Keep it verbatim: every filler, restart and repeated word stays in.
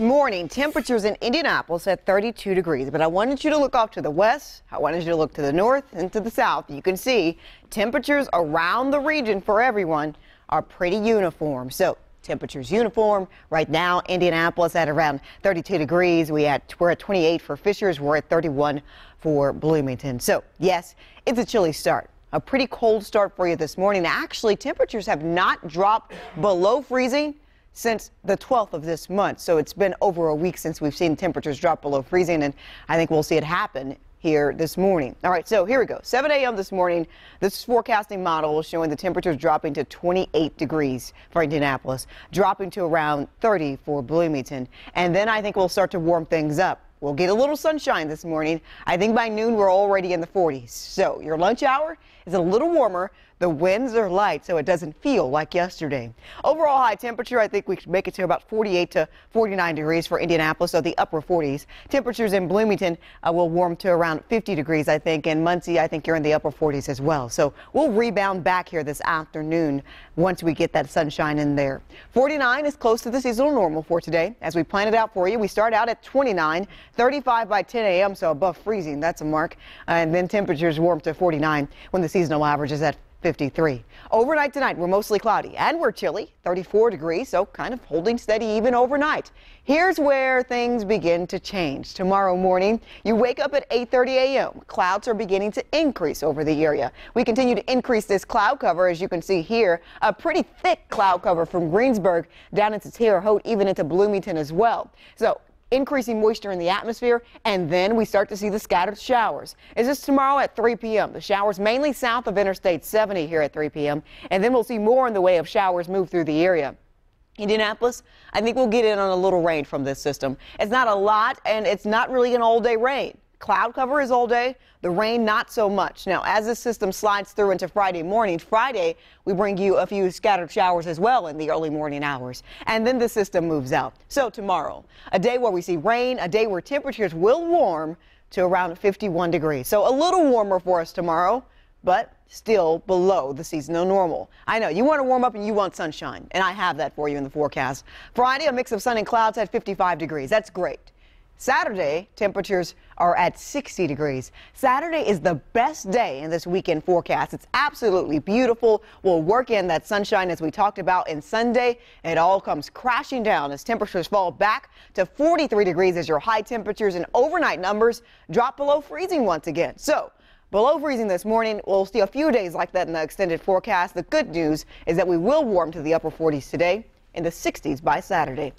morning. Temperatures in Indianapolis at thirty-two degrees, but I wanted you to look off to the west. I wanted you to look to the north and to the south. You can see temperatures around the region for everyone are pretty uniform. So temperatures uniform right now. Indianapolis at around thirty-two degrees. We at we're at twenty-eight for Fishers. We're at thirty-one for Bloomington. So yes, it's a chilly start. A pretty cold start for you this morning. Actually, temperatures have not dropped below freezing since the twelfth of this month. So it's been over a week since we've seen temperatures drop below freezing, and I think we'll see it happen here this morning. All right, so here we go. seven a m this morning, this forecasting model is showing the temperatures dropping to twenty-eight degrees for Indianapolis, dropping to around thirty for Bloomington. And then I think we'll start to warm things up. We'll get a little sunshine this morning. I think by noon we're already in the forties. So your lunch hour is a little warmer. The winds are light, so it doesn't feel like yesterday. Overall high temperature, I think we could make it to about forty-eight to forty-nine degrees for Indianapolis, so the upper forties. Temperatures in Bloomington uh, will warm to around fifty degrees, I think. And Muncie, I think you're in the upper forties as well. So we'll rebound back here this afternoon once we get that sunshine in there. forty-nine is close to the seasonal normal for today. As we plan it out for you, we start out at twenty-nine. thirty-five by ten a m, so above freezing. That's a mark. And then temperatures warm to forty-nine when the seasonal average is at fifty-three. Overnight tonight, we're mostly cloudy and we're chilly, thirty-four degrees, so kind of holding steady even overnight. Here's where things begin to change. Tomorrow morning, you wake up at eight thirty a m Clouds are beginning to increase over the area. We continue to increase this cloud cover, as you can see here, a pretty thick cloud cover from Greensburg down into Terre Haute, even into Bloomington as well. So increasing moisture in the atmosphere, and then we start to see the scattered showers. Is this tomorrow at three p m? The showers mainly south of Interstate seventy here at three p m, and then we'll see more in the way of showers move through the area. Indianapolis, I think we'll get in on a little rain from this system. It's not a lot, and it's not really an all-day rain. Cloud cover is all day, the rain not so much. Now, as this system slides through into Friday morning, Friday, we bring you a few scattered showers as well in the early morning hours. And then the system moves out. So tomorrow, a day where we see rain, a day where temperatures will warm to around fifty-one degrees. So a little warmer for us tomorrow, but still below the seasonal normal. I know you want to warm up and you want sunshine, and I have that for you in the forecast. Friday, a mix of sun and clouds at fifty-five degrees. That's great. Saturday, temperatures are at sixty degrees. Saturday is the best day in this weekend forecast. It's absolutely beautiful. We'll work in that sunshine as we talked about, and Sunday it all comes crashing down as temperatures fall back to forty-three degrees as your high temperatures and overnight numbers drop below freezing once again. So below freezing this morning, we'll see a few days like that in the extended forecast. The good news is that we will warm to the upper forties today, in the sixties by Saturday.